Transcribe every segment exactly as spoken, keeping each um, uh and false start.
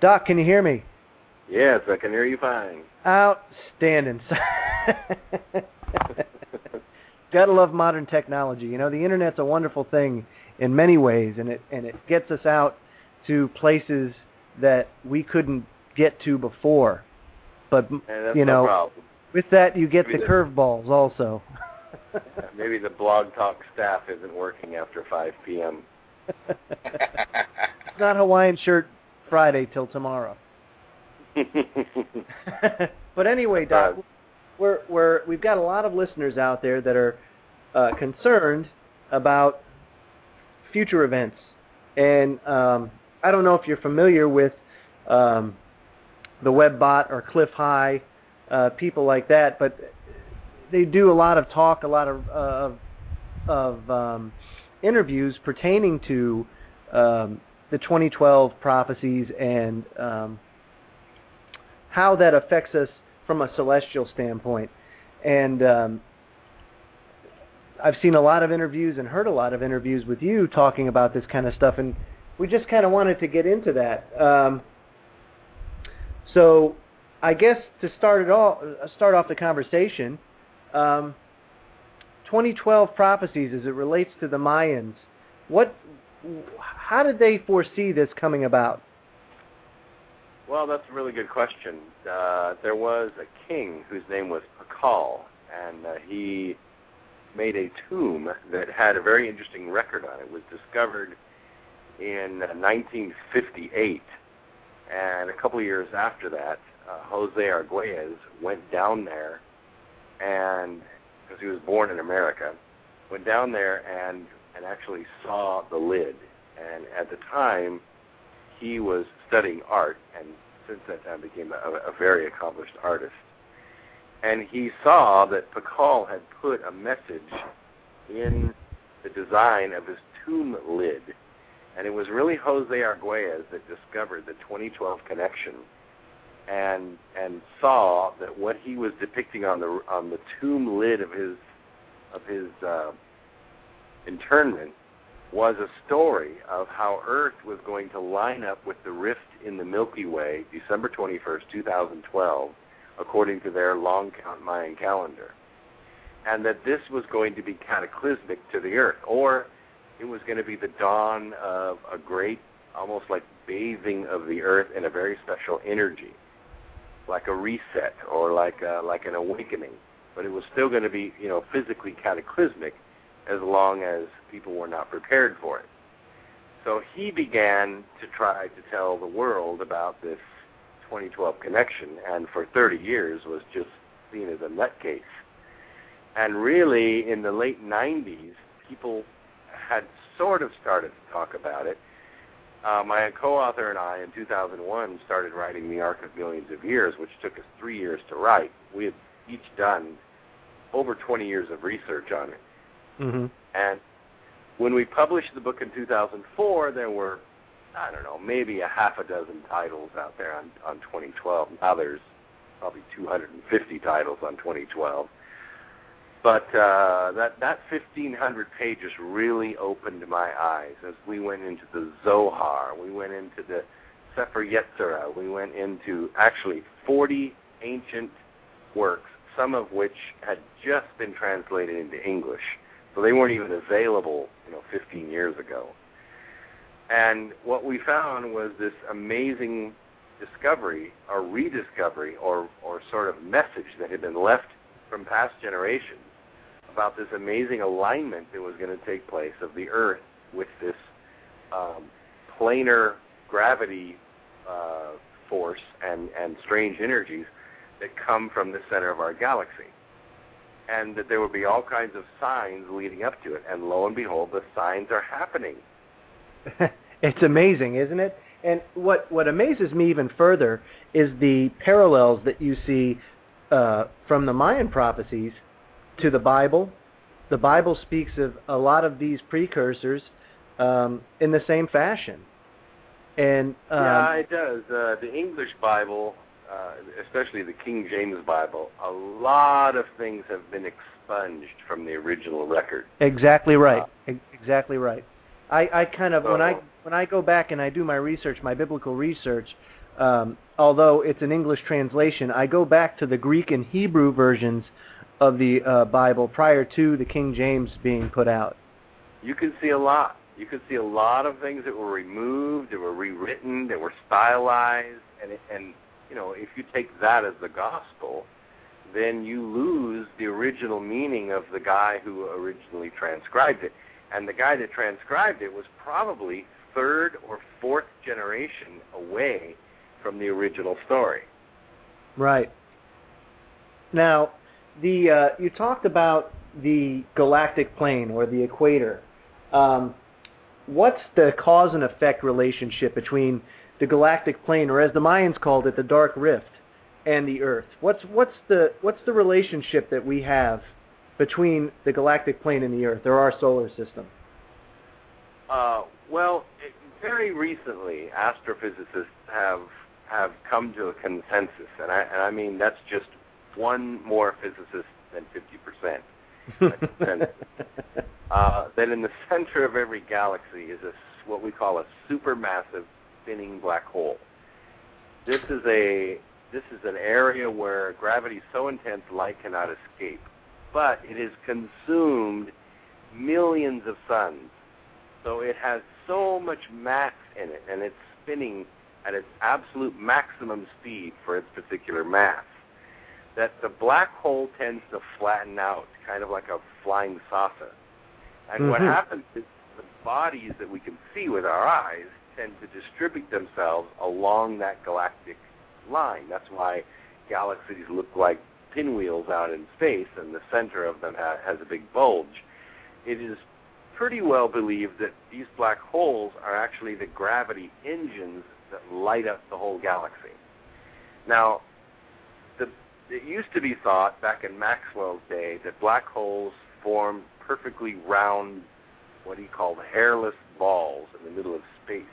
Doc, can you hear me? Yes, I can hear you fine. Outstanding. Gotta love modern technology. You know, the Internet's a wonderful thing in many ways, and it and it gets us out to places that we couldn't get to before. But, you know, no with that you get maybe the curveballs also. Maybe the blog talk staff isn't working after five P M It's not Hawaiian Shirt Friday till tomorrow. But anyway, Doc, we're we're we've got a lot of listeners out there that are uh, concerned about future events, and um, I don't know if you're familiar with um, the Webbot or Cliff High, uh, people like that, but they do a lot of talk, a lot of uh, of um, interviews pertaining to um, the twenty twelve prophecies and um, how that affects us from a celestial standpoint. And um, I've seen a lot of interviews and heard a lot of interviews with you talking about this kind of stuff, and we just kind of wanted to get into that. Um, so I guess to start it all, start off the conversation, um, twenty twelve prophecies as it relates to the Mayans, what, how did they foresee this coming about? Well, that's a really good question. Uh, there was a king whose name was Pakal, and uh, he made a tomb that had a very interesting record on it. It was discovered in nineteen fifty-eight, and a couple of years after that, uh, Jose Arguelles went down there, and because he was born in America, went down there and, and actually saw the lid. And at the time, he was studying art, and since that time became a, a very accomplished artist. And he saw that Pakal had put a message in the design of his tomb lid. And it was really Jose Arguelles that discovered the twenty twelve connection and and saw that what he was depicting on the on the tomb lid of his of his uh, internment was a story of how Earth was going to line up with the rift in the Milky Way, December twenty-first, two thousand twelve, according to their long count Mayan calendar. And that this was going to be cataclysmic to the Earth, or it was going to be the dawn of a great, almost like bathing of the Earth in a very special energy, like a reset or like a, like an awakening. But it was still going to be, you know, physically cataclysmic, as long as people were not prepared for it. So he began to try to tell the world about this twenty twelve connection, and for thirty years was just seen as a nutcase. And really, in the late nineties, people had sort of started to talk about it. Uh, my co-author and I, in two thousand one, started writing The Ark of Millions of Years, which took us three years to write. We had each done over twenty years of research on it. Mm-hmm. And when we published the book in two thousand four, there were, I don't know, maybe a half a dozen titles out there on, on twenty twelve. Now there's probably two hundred fifty titles on twenty twelve. But uh, that, that fifteen hundred pages really opened my eyes as we went into the Zohar. We went into the Sefer Yetzirah. We went into actually forty ancient works, some of which had just been translated into English. So they weren't even available, you know, fifteen years ago. And what we found was this amazing discovery, or rediscovery, or, or sort of message that had been left from past generations about this amazing alignment that was going to take place of the Earth with this um, planar gravity uh, force and, and strange energies that come from the center of our galaxy, and that there would be all kinds of signs leading up to it. And lo and behold, the signs are happening. It's amazing, isn't it? And what, what amazes me even further is the parallels that you see uh, from the Mayan prophecies to the Bible. The Bible speaks of a lot of these precursors um, in the same fashion. And um, yeah, it does. Uh, the English Bible, Uh, especially the King James Bible, a lot of things have been expunged from the original record. Exactly right. Uh, exactly right. I, I kind of, so, when I when I go back and I do my research, my biblical research, um, although it's an English translation, I go back to the Greek and Hebrew versions of the uh, Bible prior to the King James being put out. You can see a lot. You can see a lot of things that were removed, that were rewritten, that were stylized, and, and you know, if you take that as the gospel, then you lose the original meaning of the guy who originally transcribed it. And the guy that transcribed it was probably third or fourth generation away from the original story. Right. Now, the uh, you talked about the galactic plane or the equator. Um, what's the cause and effect relationship between the galactic plane, or as the Mayans called it, the Dark Rift, and the Earth? What's what's the what's the relationship that we have between the galactic plane and the Earth, or our solar system? Uh, well, it, very recently, astrophysicists have have come to a consensus, and I, and I mean that's just one more physicist than fifty percent. uh, that in the center of every galaxy is a, what we call a supermassive spinning black hole. This is a this is an area where gravity is so intense light cannot escape, but it has consumed millions of suns. So it has so much mass in it, and it's spinning at its absolute maximum speed for its particular mass, that the black hole tends to flatten out, kind of like a flying saucer. And mm-hmm. what happens is the bodies that we can see with our eyes tend to distribute themselves along that galactic line. That's why galaxies look like pinwheels out in space, and the center of them ha has a big bulge. It is pretty well believed that these black holes are actually the gravity engines that light up the whole galaxy. Now, the, it used to be thought back in Maxwell's day that black holes formed perfectly round, what he called hairless balls in the middle of space.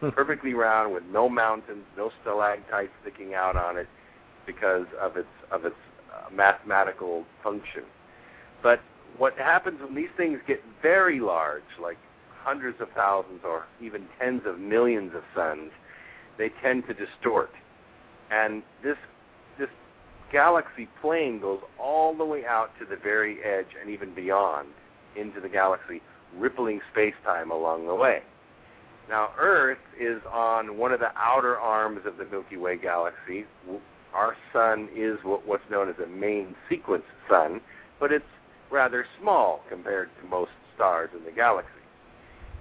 Perfectly round with no mountains, no stalactites sticking out on it because of its, of its uh, mathematical function. But what happens when these things get very large, like hundreds of thousands or even tens of millions of suns, they tend to distort. And this, this galaxy plane goes all the way out to the very edge and even beyond into the galaxy, rippling space-time along the way. Now, Earth is on one of the outer arms of the Milky Way galaxy. Our sun is what, what's known as a main sequence sun, but it's rather small compared to most stars in the galaxy.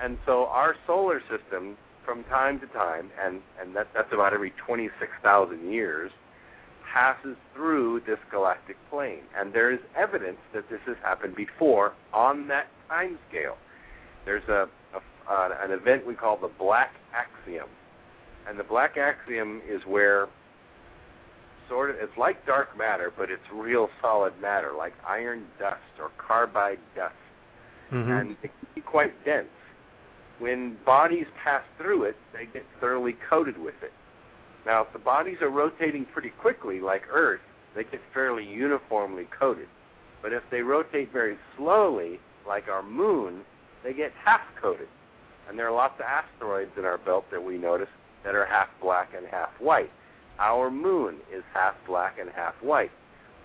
And so our solar system, from time to time, and, and that, that's about every twenty-six thousand years, passes through this galactic plane. And there is evidence that this has happened before on that time scale. There's a, a Uh, an event we call the black axiom. And the black axiom is where sort of, it's like dark matter, but it's real solid matter, like iron dust or carbide dust. Mm-hmm. And it can be quite dense. When bodies pass through it, they get thoroughly coated with it. Now, if the bodies are rotating pretty quickly, like Earth, they get fairly uniformly coated. But if they rotate very slowly, like our moon, they get half-coated. And there are lots of asteroids in our belt that we notice that are half black and half white. Our moon is half black and half white.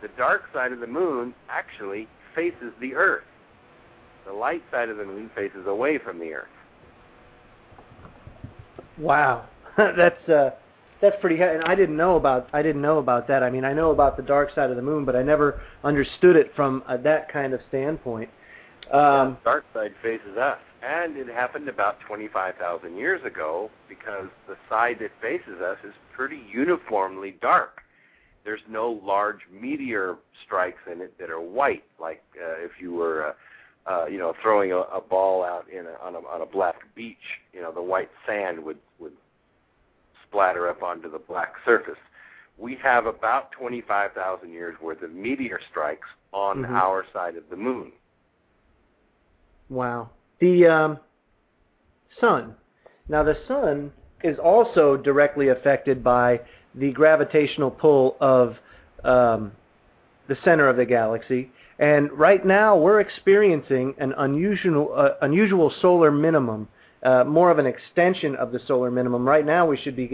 The dark side of the moon actually faces the Earth. The light side of the moon faces away from the Earth. Wow, that's uh, that's pretty. And I didn't know about I didn't know about that. I mean, I know about the dark side of the moon, but I never understood it from uh, that kind of standpoint. Um, the dark side faces us. And it happened about twenty-five thousand years ago because the side that faces us is pretty uniformly dark. There's no large meteor strikes in it that are white, like uh, if you were, uh, uh, you know, throwing a, a ball out in a, on, a, on a black beach, you know, the white sand would, would splatter up onto the black surface. We have about twenty-five thousand years worth of meteor strikes on mm-hmm. our side of the moon. Wow. The um, sun. Now, the sun is also directly affected by the gravitational pull of um, the center of the galaxy. And right now, we're experiencing an unusual, uh, unusual solar minimum uh, more of an extension of the solar minimum. Right now we should be getting